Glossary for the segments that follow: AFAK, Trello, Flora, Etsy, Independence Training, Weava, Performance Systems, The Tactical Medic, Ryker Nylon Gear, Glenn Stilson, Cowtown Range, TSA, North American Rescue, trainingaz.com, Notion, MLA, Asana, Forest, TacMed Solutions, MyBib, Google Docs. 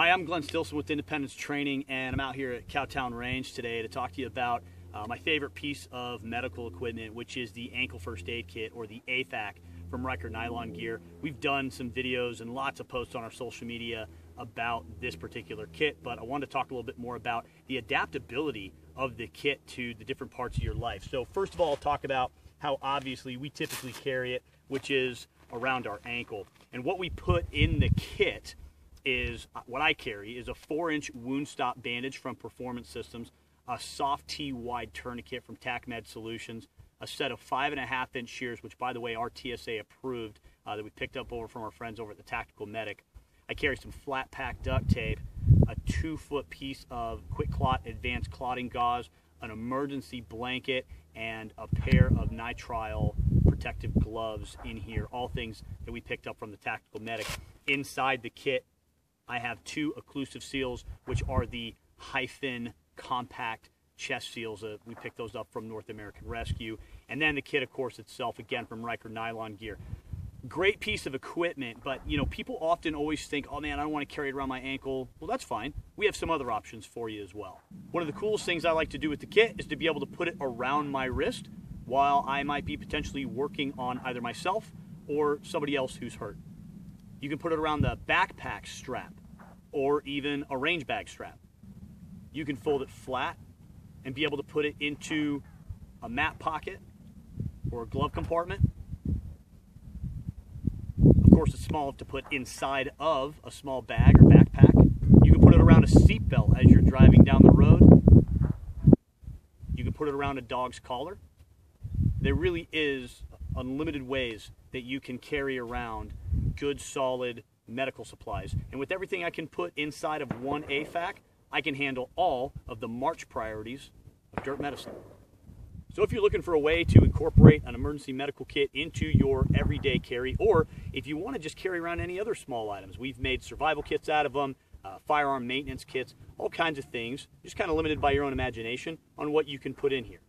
Hi, I'm Glenn Stilson with Independence Training, and I'm out here at Cowtown Range today to talk to you about my favorite piece of medical equipment, which is the ankle first aid kit, or the AFAK, from Ryker Nylon Gear. We've done some videos and lots of posts on our social media about this particular kit, but I wanted to talk a little bit more about the adaptability of the kit to the different parts of your life. So first of all, I'll talk about how obviously we typically carry it, which is around our ankle. And what we put in the kit is, what I carry, is a 4-inch wound stop bandage from Performance Systems, a soft T wide tourniquet from TacMed Solutions, a set of 5.5-inch shears, which by the way are TSA approved, that we picked up over from our friends over at The Tactical Medic. I carry some flat pack duct tape, a 2-foot piece of quick clot advanced clotting gauze, an emergency blanket, and a pair of nitrile protective gloves in here, all things that we picked up from The Tactical Medic. Inside the kit, I have 2 occlusive seals, which are the hyphen compact chest seals. We picked those up from North American Rescue. And then the kit, of course, itself, again, from Ryker Nylon Gear. Great piece of equipment, but you know, people often always think, oh man, I don't want to carry it around my ankle. Well, that's fine. We have some other options for you as well. One of the coolest things I like to do with the kit is to be able to put it around my wrist while I might be potentially working on either myself or somebody else who's hurt. You can put it around the backpack strap or even a range bag strap. You can fold it flat and be able to put it into a mat pocket or a glove compartment. Of course, it's small enough to put inside of a small bag or backpack. You can put it around a seatbelt as you're driving down the road. You can put it around a dog's collar. There really is unlimited ways that you can carry around good, solid medical supplies. And with everything I can put inside of one AFAK, I can handle all of the March priorities of dirt medicine. So if you're looking for a way to incorporate an emergency medical kit into your everyday carry, or if you want to just carry around any other small items, we've made survival kits out of them, firearm maintenance kits, all kinds of things, just kind of limited by your own imagination on what you can put in here.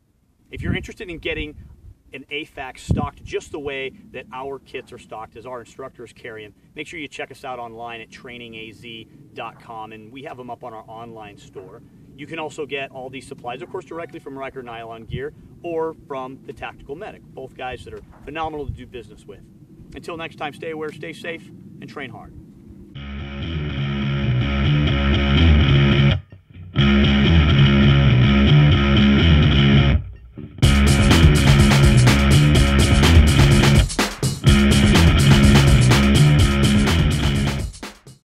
If you're interested in getting an AFAK stocked just the way that our kits are stocked, as our instructors carry them, make sure you check us out online at trainingaz.com, and we have them up on our online store. You can also get all these supplies, of course, directly from Ryker Nylon Gear or from The Tactical Medic, both guys that are phenomenal to do business with. Until next time, stay aware, stay safe, and train hard.